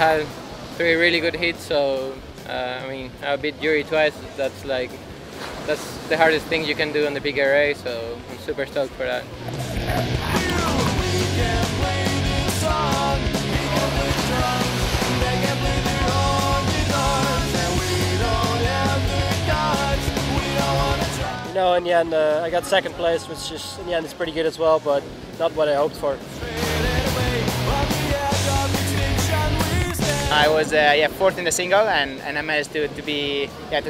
had three really good hits, so I mean, I beat Yuri twice. That's the hardest thing you can do on the PKRA, so I'm super stoked for that. You know, in the end, I got second place, which is, in the end, is pretty good as well, but not what I hoped for. I was fourth in the single, and I managed to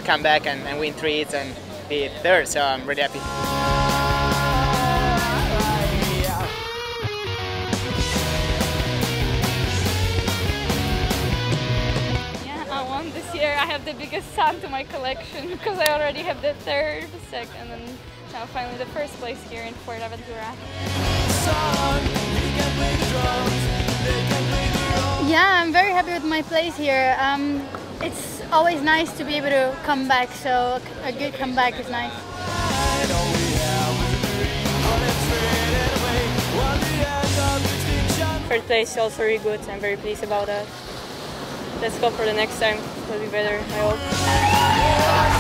come back and win three hits and be third, so I'm really happy. Yeah, I won this year. I have the biggest sum to my collection because I already have the third, second, and now finally the first place here in Fuerteventura. Yeah, I'm very happy with my place here. It's always nice to be able to come back, so a good comeback is nice. Third place is also really good. I'm very pleased about that. Let's go for the next time. It will be better, I hope.